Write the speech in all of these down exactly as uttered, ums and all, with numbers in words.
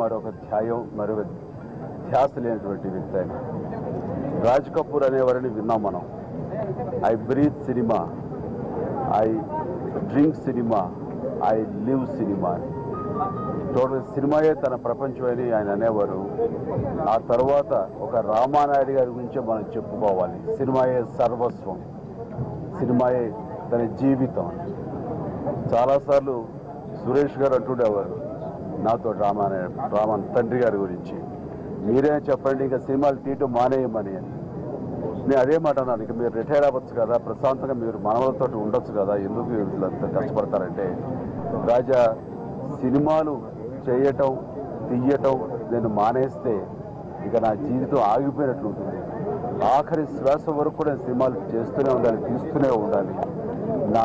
మరొక ధ్యాయం మరొక ధ్యాస లేనటువంటి వ్యక్తి రాజ్ కపూర్ అనేవారిని విన్నాం మనం. I breathe cinema, I drink cinema, I live cinema, total సినిమాయే తన ప్రపంచం అని ఆయన అనేవారు. ఆ తర్వాత ఒక రామానాయుడు గారి గురించి మనం చెప్పుకోవాలి. సినిమాయే సర్వస్వం, సినిమాయే తన జీవితం. చాలాసార్లు సురేష్ గారు అంటుండేవారు నాతో రామానాయుడు రామన్ తండ్రి గారి గురించి, మీరే చెప్పండి ఇంకా సినిమాలు తీయటం మానేయమని. నేను అదే మాట అన్నాను, ఇక మీరు రిటైర్ అవ్వచ్చు కదా, ప్రశాంతంగా మీరు మనవలతో ఉండొచ్చు కదా, ఎందుకు వీళ్ళంతా కష్టపడతారంటే, రాజా సినిమాలు చేయటం తీయటం నేను మానేస్తే ఇక నా జీవితం ఆగిపోయినట్లు ఉంటుంది. ఆఖరి శ్వాస వరకు కూడా సినిమాలు చేస్తూనే ఉండాలి, తీస్తూనే ఉండాలి నా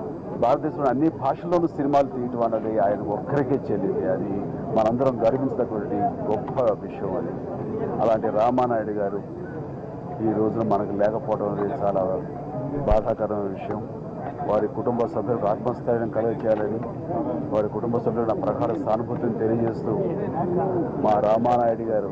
భారతదేశంలో అన్ని భాషల్లోనూ సినిమాలు తీయటం అన్నది ఆయన ఒక్కరికే చెల్లింది. అది మనందరం గర్వించినటువంటి గొప్ప విషయం. అది అలాంటి రామానాయుడు గారు ఈ రోజున మనకు లేకపోవడం అనేది చాలా బాధాకరమైన విషయం. వారి కుటుంబ సభ్యులకు ఆత్మస్థైర్యం కలగజేయాలని, వారి కుటుంబ సభ్యులు నా ప్రకార సానుభూతిని తెలియజేస్తూ, మా రామానాయుడు గారు